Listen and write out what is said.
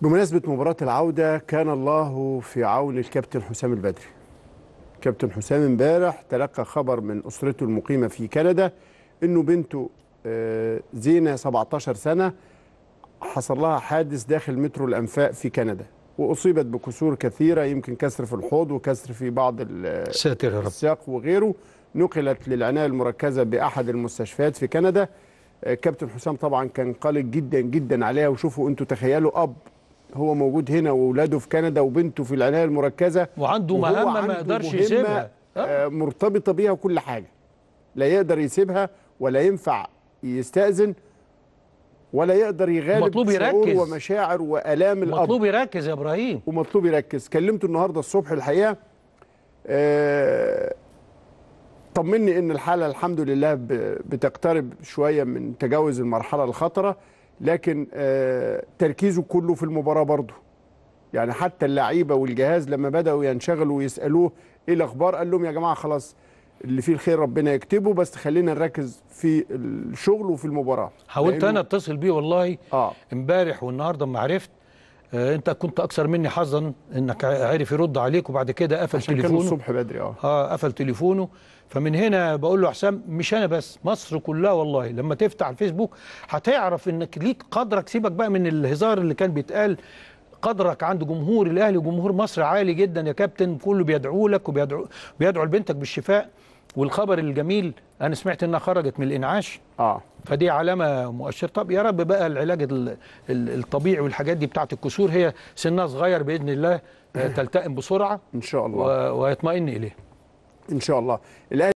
بمناسبة مباراة العودة، كان الله في عون الكابتن حسام البدري. كابتن حسام امبارح تلقى خبر من أسرته المقيمة في كندا إنه بنته زينه 17 سنة حصل لها حادث داخل مترو الأنفاق في كندا، وأصيبت بكسور كثيرة، يمكن كسر في الحوض وكسر في بعض الساق وغيره. نقلت للعناية المركزة بأحد المستشفيات في كندا. كابتن حسام طبعا كان قلق جدا جدا عليها. وشوفوا انتوا، تخيلوا أب هو موجود هنا وأولاده في كندا وبنته في العناية المركزة، وعنده مهمة ما يقدرش يسيبها، مرتبطة بيها وكل حاجة، لا يقدر يسيبها ولا ينفع يستأذن ولا يقدر يغالب شعور ومشاعر وآلام الأب. مطلوب يركز يا إبراهيم، ومطلوب يركز. كلمته النهاردة الصبح الحقيقة، طمني إن الحالة الحمد لله بتقترب شوية من تجاوز المرحلة الخطرة، لكن تركيزه كله في المباراة برضه. يعني حتى اللعيبة والجهاز لما بدأوا ينشغلوا ويسألوه إيه الأخبار، قال لهم يا جماعة خلاص، اللي فيه الخير ربنا يكتبه، بس خلينا نركز في الشغل وفي المباراة. حاولت أنا أتصل بيه والله امبارح والنهاردة ما عرفت. أنت كنت أكثر مني حظا إنك عارف يرد عليك، وبعد كده قفل تليفونه الصبح بدري. قفل تليفونه. فمن هنا بقول له حسام، مش أنا بس، مصر كلها والله لما تفتح الفيسبوك هتعرف إنك ليك قدرك. سيبك بقى من الهزار اللي كان بيتقال، قدرك عند جمهور الأهلي وجمهور مصر عالي جدا يا كابتن، كله بيدعو لك وبيدعو لبنتك بالشفاء. والخبر الجميل، انا سمعت انها خرجت من الانعاش، فدي علامه مؤشر. طب يا رب بقى العلاج الطبيعي والحاجات دي بتاعت الكسور، هي سنها صغير باذن الله تلتئم بسرعه ان شاء الله ويطمئن اليه ان شاء الله.